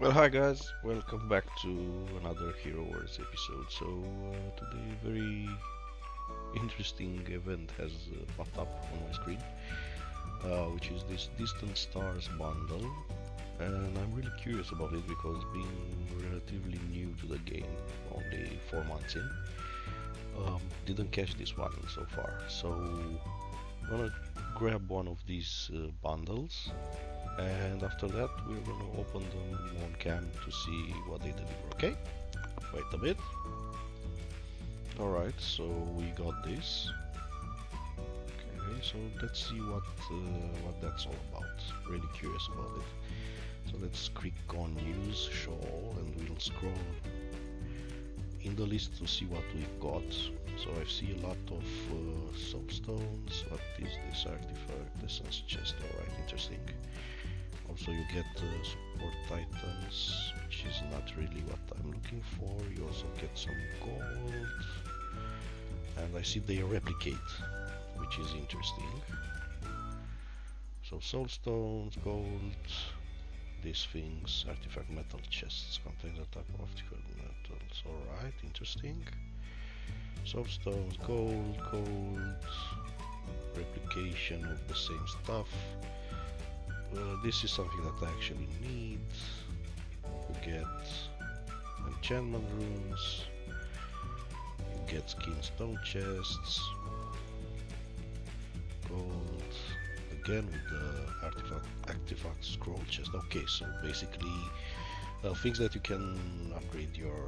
Well, hi guys, welcome back to another Hero Wars episode. So today a very interesting event has popped up on my screen, which is this Distant Stars Bundle, and I'm really curious about it because being relatively new to the game, only 4 months in, didn't catch this one so far. So I'm gonna grab one of these bundles, and after that we're gonna open them on cam to see what they deliver. Okay, wait a bit. Alright, so we got this. Okay, so let's see what that's all about. Really curious about it. So let's click on news, show all, and we'll scroll in the list to see what we've got. So I see a lot of soapstones. What is this artifact? The sun's chest. Alright, interesting. Also you get support titans, which is not really what I'm looking for. You also get some gold, and I see they replicate, which is interesting. So soulstones, gold, these things, artifact metal chests, contain a type of artifact metals. Alright, interesting. Soulstones, gold, replication of the same stuff. This is something that I actually need. You get enchantment runes, you get skin stone chests, gold, again with the artifact scroll chest. Okay, so basically things that you can upgrade your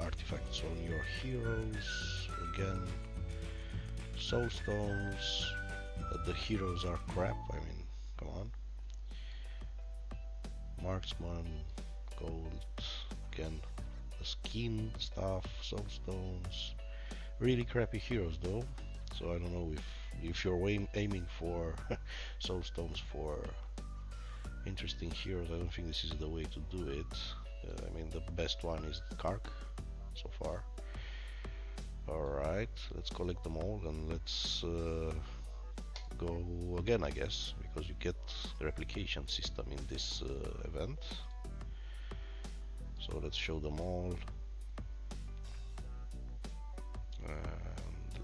artifacts on your heroes. Again, soul stones, but the heroes are crap, I mean, come on. Marksman, gold, again, the skin stuff, soulstones. Really crappy heroes though, so I don't know if you're aiming for soulstones for interesting heroes. I don't think this is the way to do it. I mean, the best one is Kark so far. Alright, let's collect them all and let's go again, I guess, because you get the replication system in this event. So let's show them all, and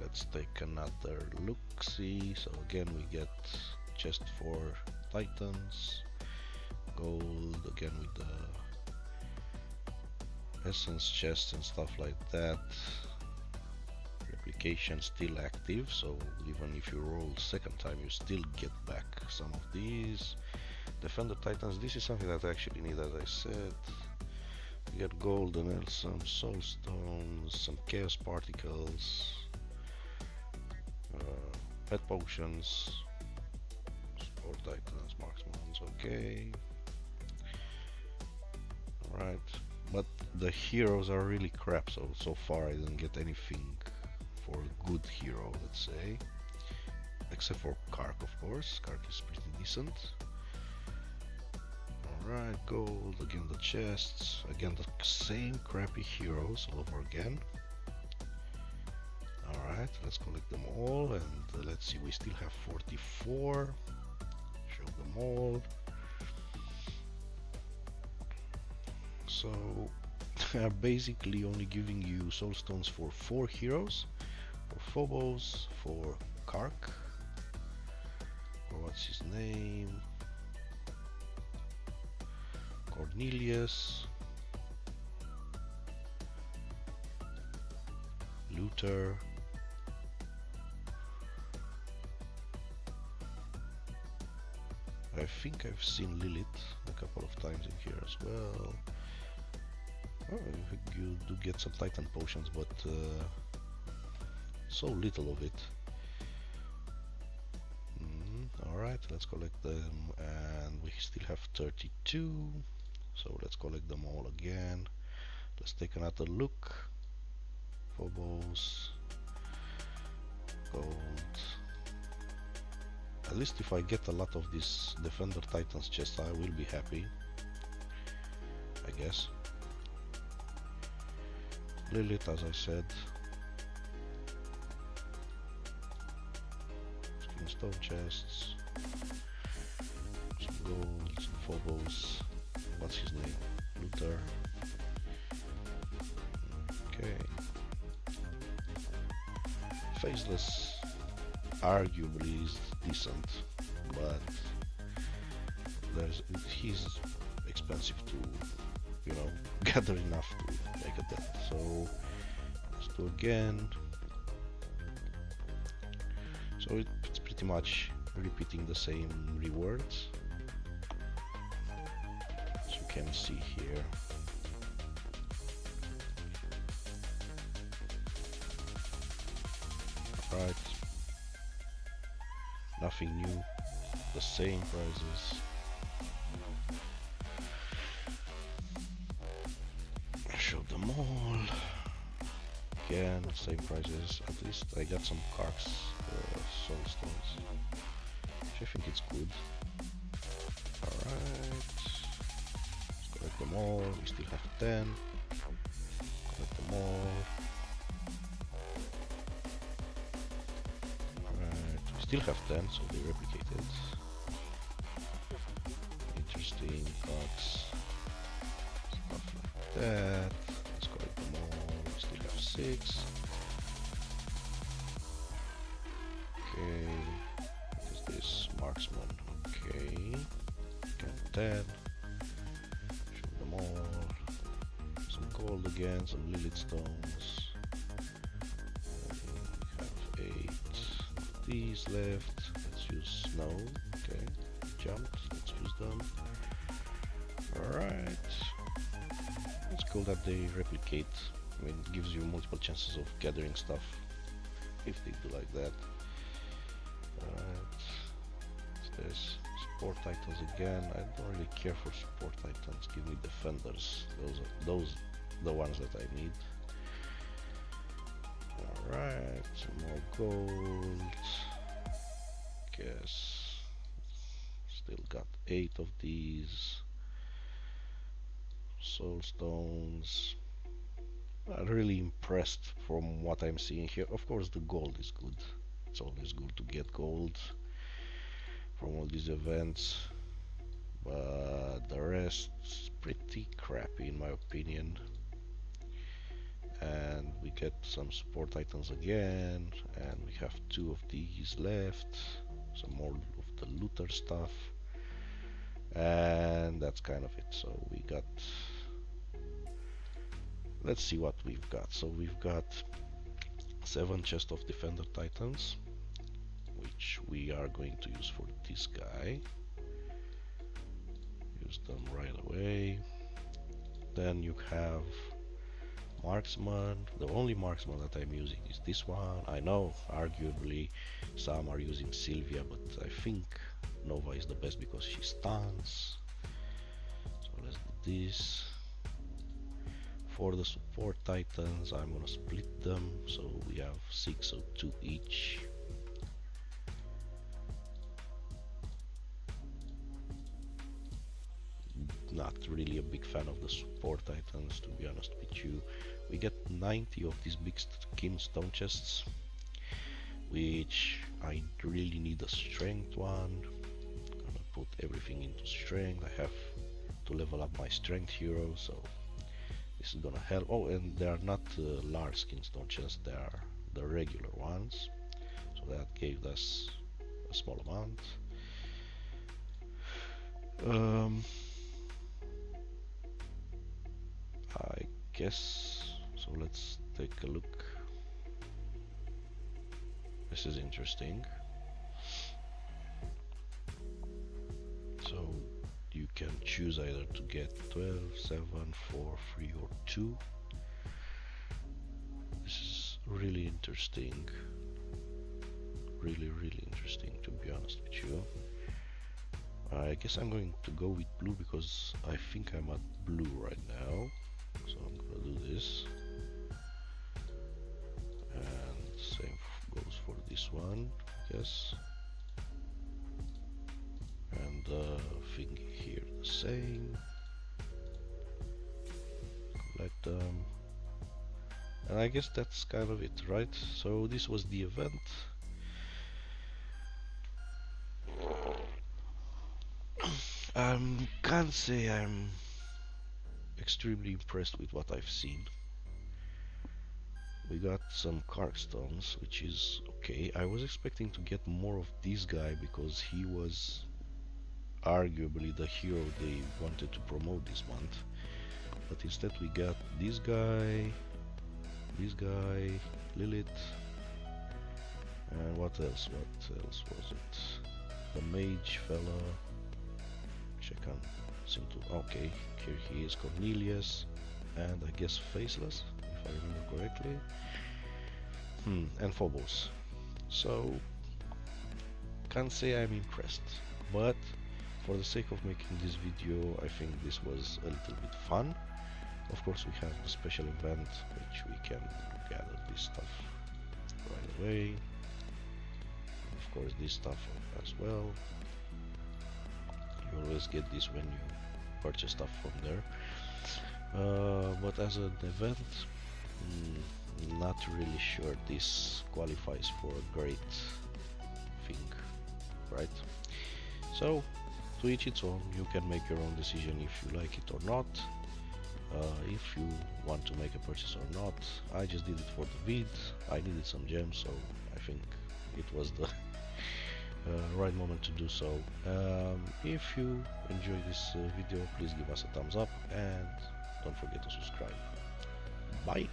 let's take another look. See, so again we get chest for titans, gold, again with the essence chest and stuff like that. Replication still active, so even if you roll second time you still get back some of these. Defender titans, this is something that I actually need, as I said. You get gold and some soul stones, some chaos particles, pet potions, support titans, marksmans. Okay, alright, but the heroes are really crap, so far I didn't get anything for a good hero, let's say, except for Kark, of course. Kark is pretty decent. Alright, gold, again the chests, again the same crappy heroes all over again. Alright, let's collect them all, and let's see, we still have 44, show them all. So they are basically only giving you soulstones for 4 heroes, for Phobos, for Kark, or what's his name, Cornelius, Luther, I think I've seen Lilith a couple of times in here as well. Oh, you do get some titan potions, but so little of it. Alright, let's collect them, and we still have 32, so let's collect them all again. Let's take another look. Phobos, gold. At least if I get a lot of these Defender Titans chests, I will be happy, I guess. Lilith, as I said, skin stone chests, some gold, some Phobos, what's his name, Luther. Okay. Faceless arguably is decent, but he's expensive to, you know, gather enough to make a deck. So let's do again. So it's pretty much repeating the same rewards, as you can see here. Right, nothing new, the same prizes. Show them all. Again, same prizes. At least I got some Kark's soul stones, which I think it's good. Alright, let's collect them all. We still have 10. Collect them all. Alright, we still have 10, so they replicated. Interesting cards. Stuff like that. Let's collect them all. We still have 6. Okay. Marksman, okay, got that, show them all, some gold again, some Lilith stones, we have 8 of these left, let's use snow, okay, jumps, let's use them, alright, it's cool that they replicate, I mean it gives you multiple chances of gathering stuff, if they do like that. There's support titans again. I don't really care for support titans. Give me defenders. Those are the ones that I need. Alright, some more gold. Guess still got 8 of these soul stones. Not really impressed from what I'm seeing here. Of course the gold is good. It's always good to get gold from all these events, but the rest's pretty crappy in my opinion. And we get some support items again, and we have 2 of these left, some more of the Luther stuff, and that's kind of it. So we got, let's see what we've got. So we've got 7 chests of defender titans, which we are going to use for this guy. Use them right away. Then you have marksman. The only marksman that I'm using is this one. I know arguably some are using Sylvia, but I think Nova is the best because she stuns. So let's do this. For the support titans I'm gonna split them, so we have 6 or 2 each. Not really a big fan of the support items, to be honest with you. We get 90 of these big skin stone chests, which I really need a strength one. I'm gonna put everything into strength. I have to level up my strength hero, so this is gonna help. Oh, and they are not large skin stone chests, they are the regular ones, so that gave us a small amount. I guess so. Let's take a look. This is interesting. So you can choose either to get 12, 7, 4, 3 or 2. This is really interesting. Really interesting, to be honest with you. I guess I'm going to go with blue because I think I'm at blue right now. So I'm gonna do this, and same goes for this one, yes. And thing here the same. Collect them, and I guess that's kind of it, right? So this was the event. I can't say I'm extremely impressed with what I've seen. We got some Kark stones, which is okay. I was expecting to get more of this guy because he was arguably the hero they wanted to promote this month, but instead we got this guy, Lilith, and what else was it? The mage fella, which I can't seem to... okay, here he is, Cornelius, and I guess Faceless, if I remember correctly, and Phobos. So can't say I'm impressed, but for the sake of making this video, I think this was a little bit fun. Of course, we have the special event, which we can gather this stuff right away. Of course, this stuff as well. You always get this when you purchase stuff from there. But as an event, not really sure this qualifies for a great thing, right? So, to each its own. You can make your own decision if you like it or not, if you want to make a purchase or not. I just did it for the vid. I needed some gems, so I think it was the right moment to do so. If you enjoyed this video, please give us a thumbs up and don't forget to subscribe. Bye!